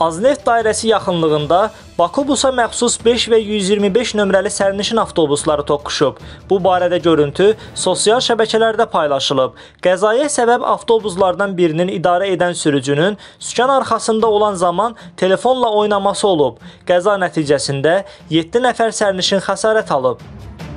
Azneft dairəsi yaxınlığında Bakubusa məxsus 5 və 125 nömrəli sərnişin avtobusları toqquşub. Bu barədə görüntü sosial şəbəkələrdə paylaşılıb. Qəzaya səbəb avtobuslardan birinin idarə edən sürücünün sükan arxasında olan zaman telefonla oynaması olub. Qəza nəticəsində 7 nəfər sərnişin xəsarət alıb.